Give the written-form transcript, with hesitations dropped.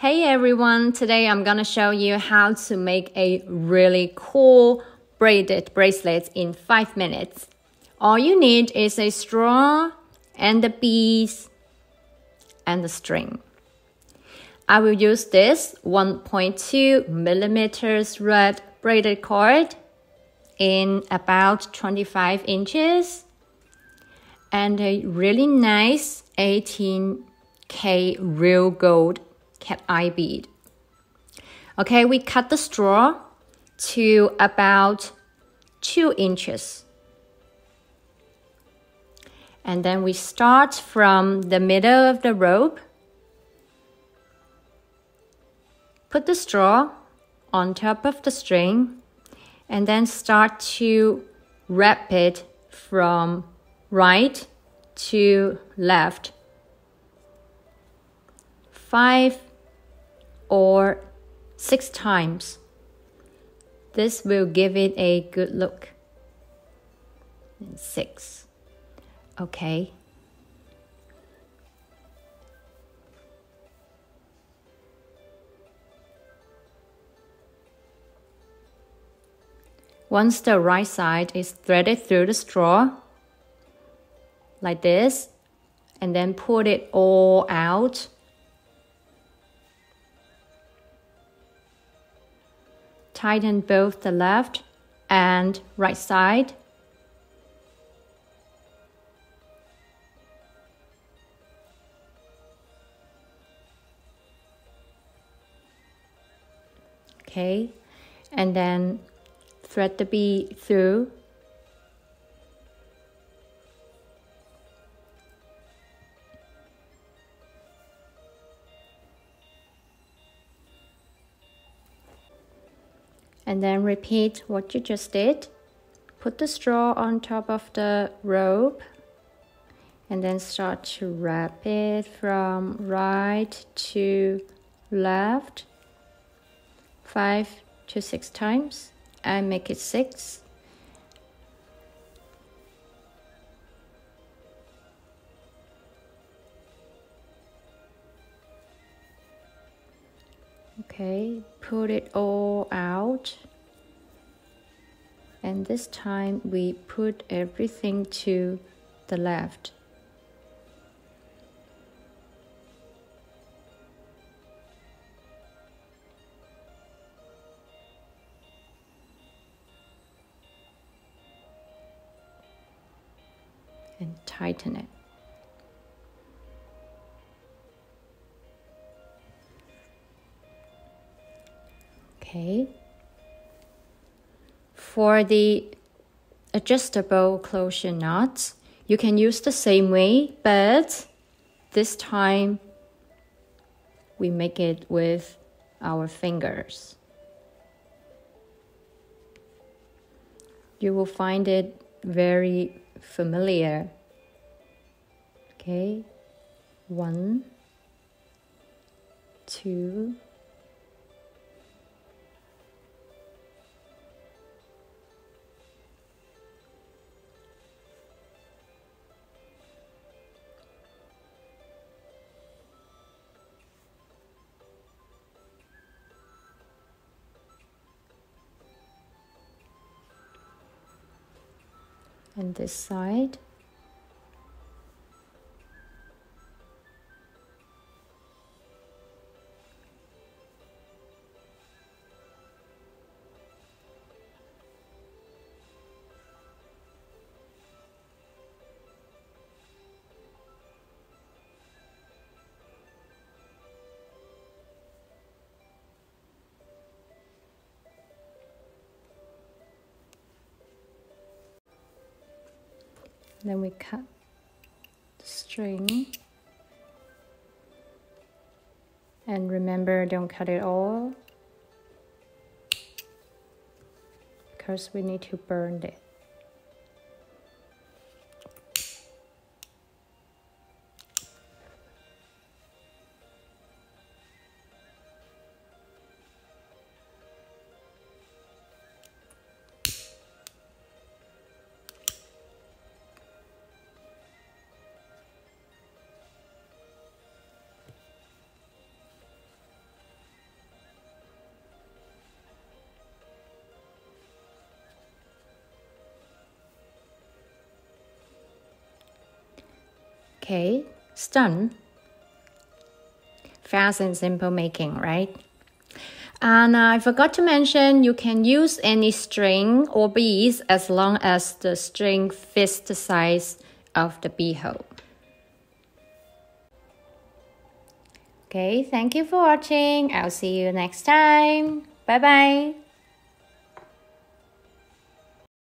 Hey everyone, today I'm gonna show you how to make a really cool braided bracelet in 5 minutes. All you need is a straw and the beads and the string. I will use this 1.2mm red braided cord in about 25 inches and a really nice 18K real gold cat eye bead. Okay, we cut the straw to about 2 inches. And then we start from the middle of the rope. Put the straw on top of the string and then start to wrap it from right to left. 5 or 6 times. This will give it a good look. 6. Okay. Once the right side is threaded through the straw, like this, and then pull it all out. Tighten both the left and right side. Okay, and then thread the bead through. And then repeat what you just did. Put the straw on top of the rope and then start to wrap it from right to left 5 to 6 times. I make it 6. Okay, put it all out, and this time we put everything to the left. And tighten it. Okay. For the adjustable closure knots, you can use the same way, but this time we make it with our fingers. You will find it very familiar. Okay, 1, 2. And this side. Then we cut the string, and remember, don't cut it all because we need to burn it. Okay, it's done. Fast and simple making, right? And I forgot to mention, you can use any string or beads as long as the string fits the size of the beehole. Okay, thank you for watching. I'll see you next time. Bye-bye.